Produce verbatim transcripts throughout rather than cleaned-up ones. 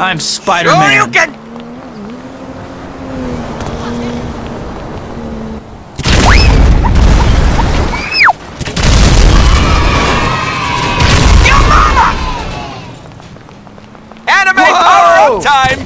I'm Spider-Man. Sure you can. Your mama! Anime power up time.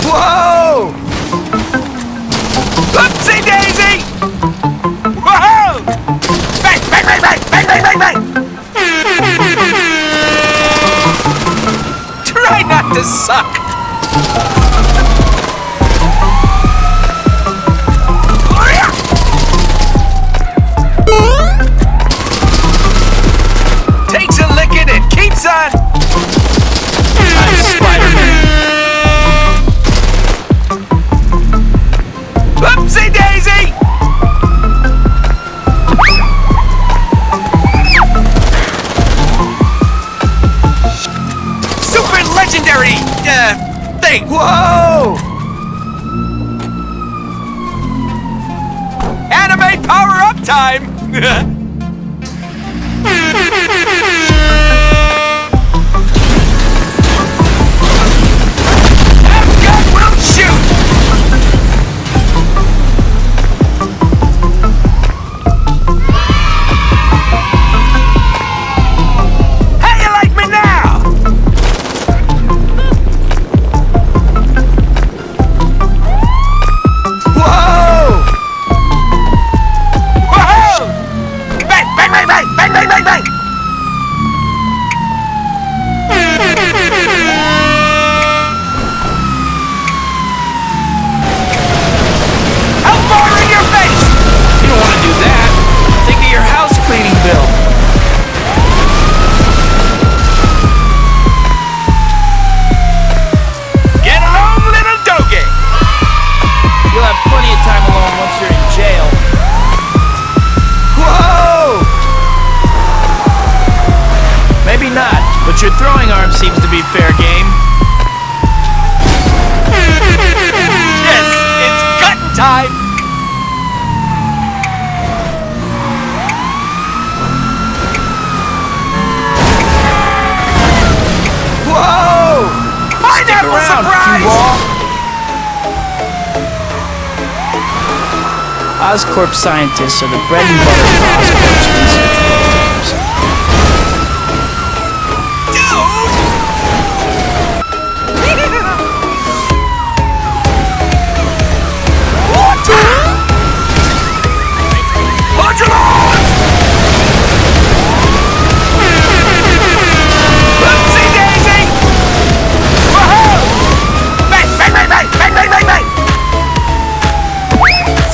Whoa! Oopsie daisy! Whoa! Bang! Bang! Bang! Bang! Bang! Bang! Bang! Bang! Try not to suck. Takes a licking and keeps on. I'm Spider-Man. Oopsie daisy! Super legendary uh thing! Whoa! Anime power up time! Have gun will shoot! Your throwing arm seems to be fair game. Yes, it's cutting time! Whoa! Pineapple surprise! Oscorp scientists are the bread and butter of Oscorp's research programs.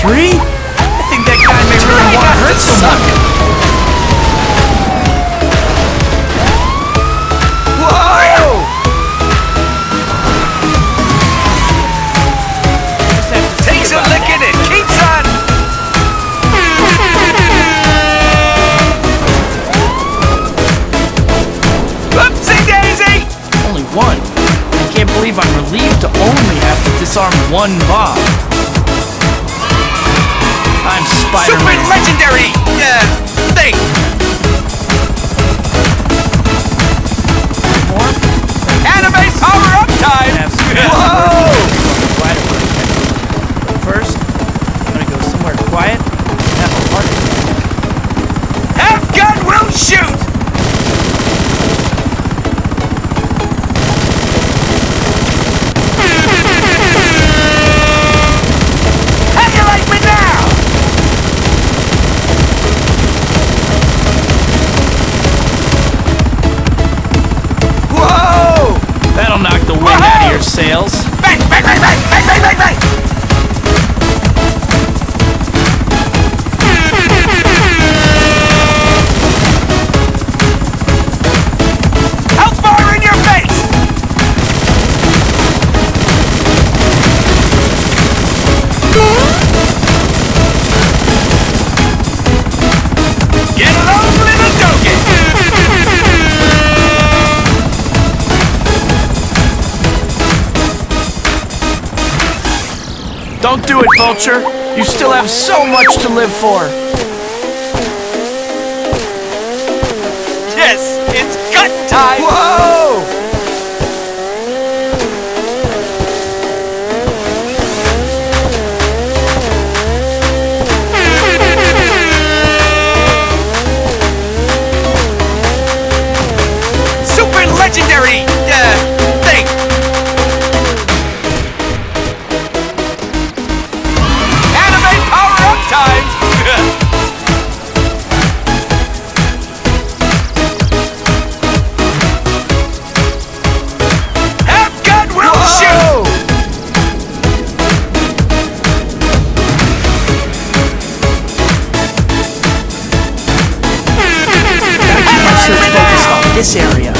Three? I think that guy may really want to hurt someone. Whoa! Takes a lick in it, keeps on! Oopsie daisy! Only one. I can't believe I'm relieved to only have to disarm one mob. I'm Spider-Man. Super legendary uh, thing. More? Anime power up time. Whoa! First, I'm gonna go somewhere quiet and have a party. Have gun will shoot. Sales. Bang! Bang! Bang! Bang! Bang! Bang! Bang! Bang! How far in your face? Get along, little donkey! Don't do it, Vulture! You still have so much to live for! Yes! It's gut time! Whoa! Super legendary uh, thing! Anime power-up time! Have gun, will shoot! Gotta keep my search focused on this area.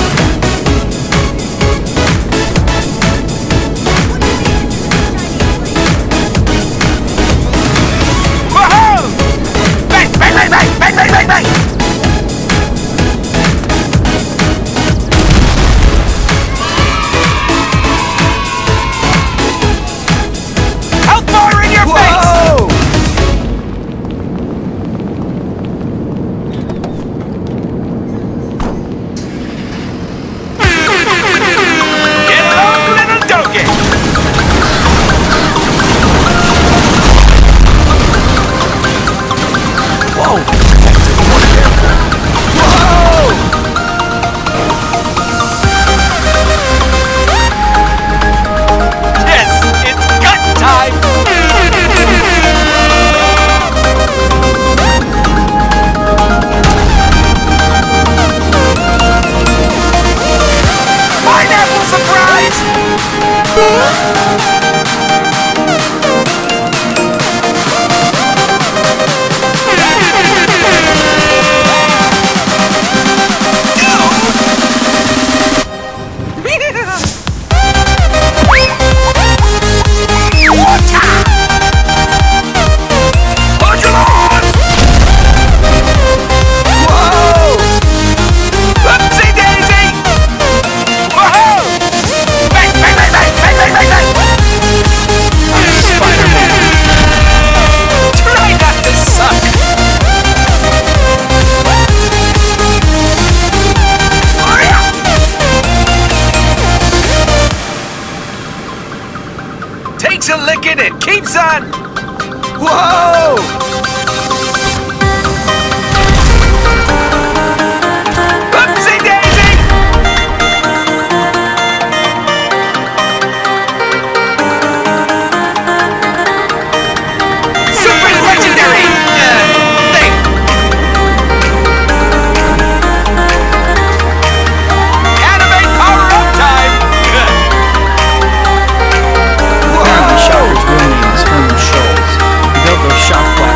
Takes a lick and it keeps on. Whoa! Oopsie daisy! Super legendary uh, thing. Anime power up time. Shockers, windmills, home shoals. We built those shock blocks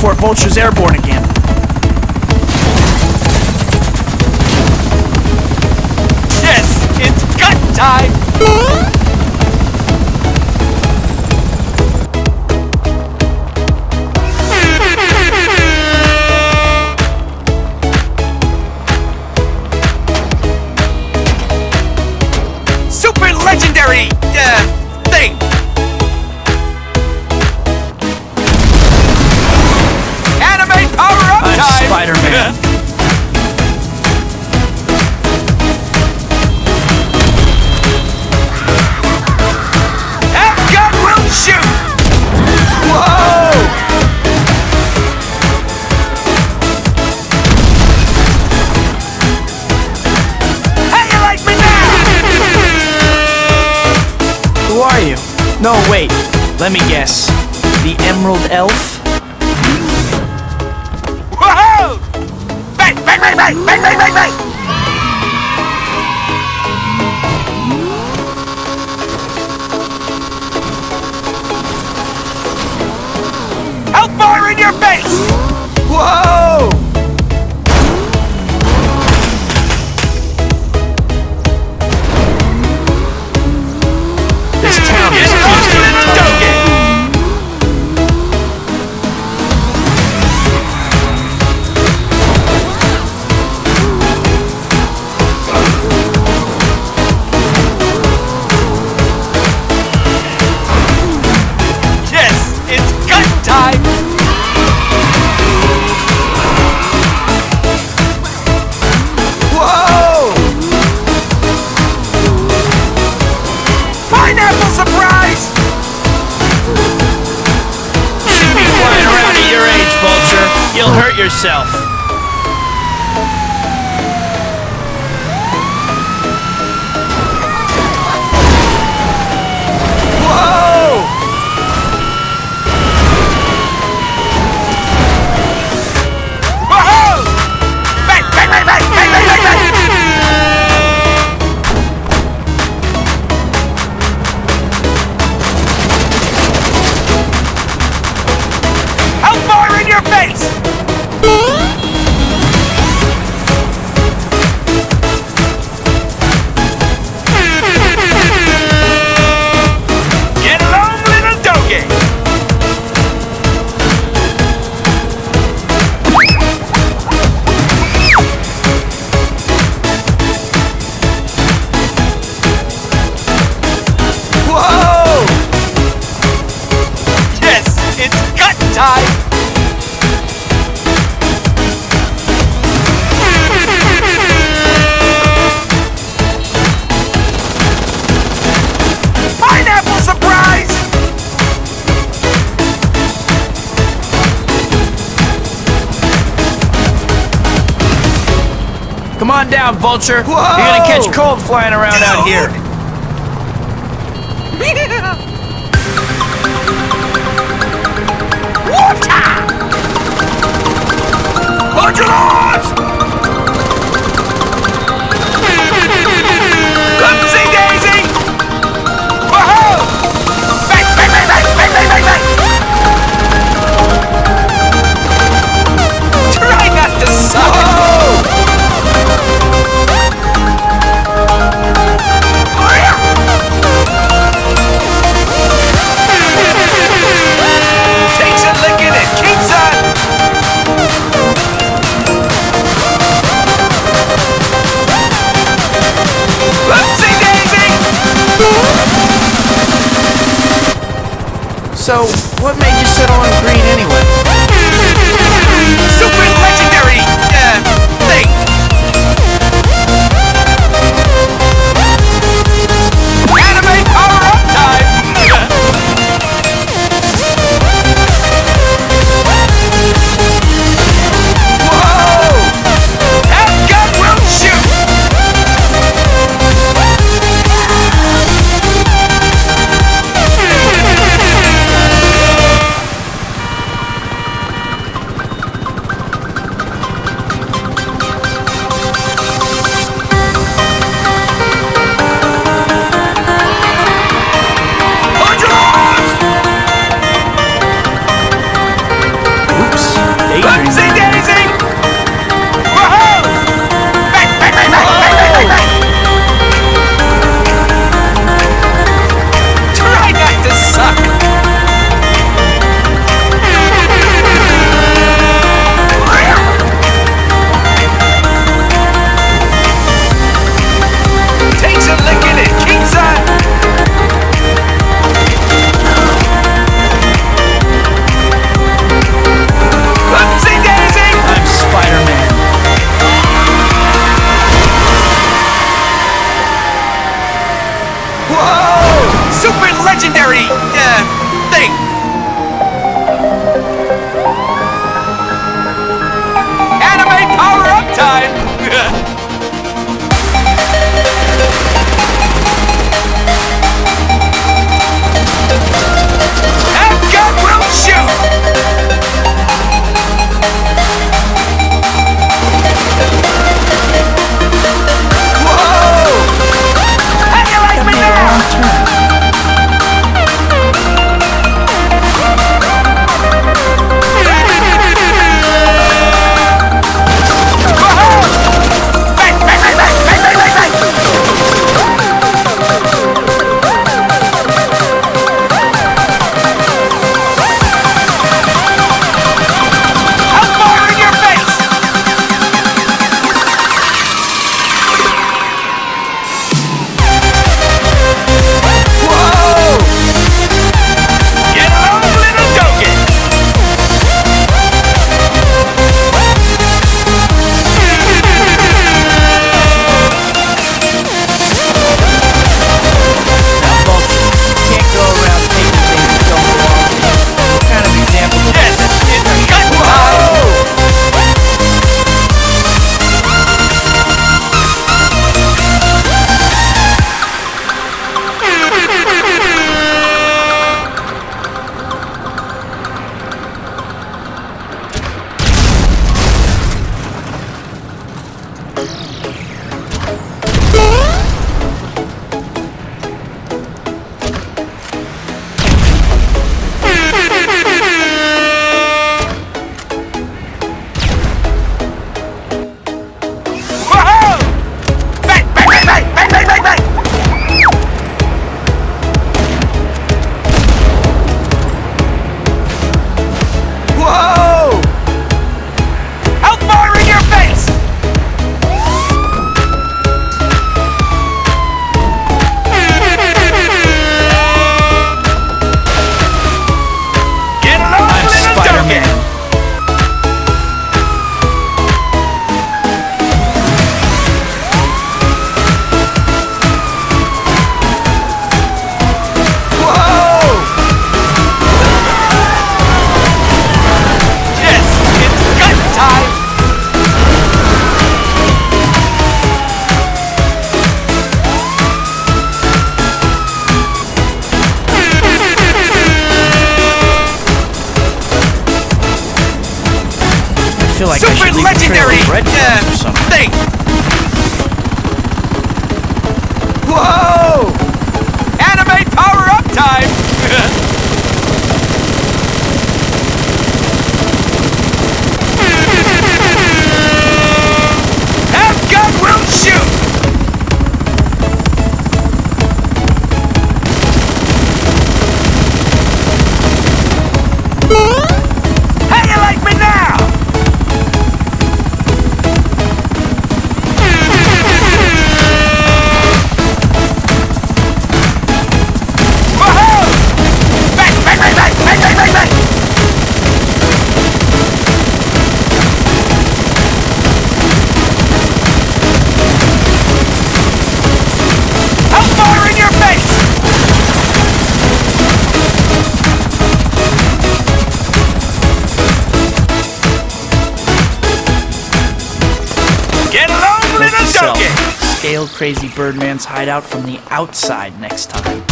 before Vulture's airborne again. Yes! It's cut time! Super legendary uh, thing! Spider-Man. That gun will shoot! Whoa! How you like me now? Who are you? No, wait. Let me guess. The Emerald Elf? Bang, bang, bang, bang, bang, bang! How far in your face? Whoa! This town is close to the target! You'll hurt yourself. Whoa! Whoa! Bang, bang, bang, bang, bang, bang, bang, bang! How far in your face? Come on down, Vulture. Whoa. You're gonna catch cold flying around Dude. out here. Water! Hold your launch! Oopsie daisy! Whoa! Bang, bang, bang, bang, bang, bang, bang, bang! Try not to suck! Whoa. So, what made you settle on green anyway? Super legendary uh, thing! Anime power up time! Whoa! That gun will shoot! feel like super I should leave legendary the red uh, thing. Whoa! Anime power up time. Have gun will shoot. Scale Crazy Birdman's hideout from the outside next time.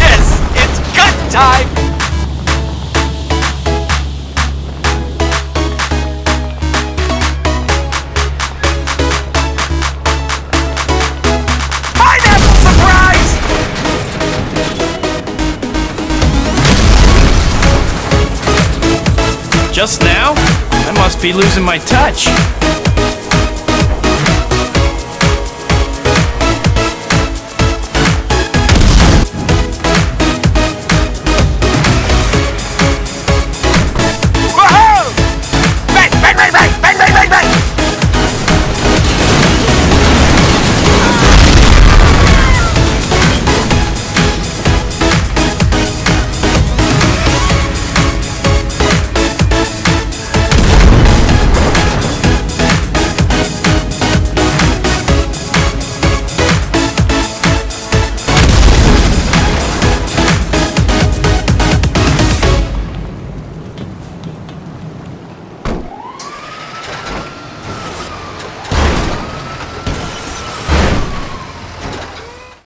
Yes! It's gun time! Just now? I must be losing my touch. Whoa! Right, right, right, right!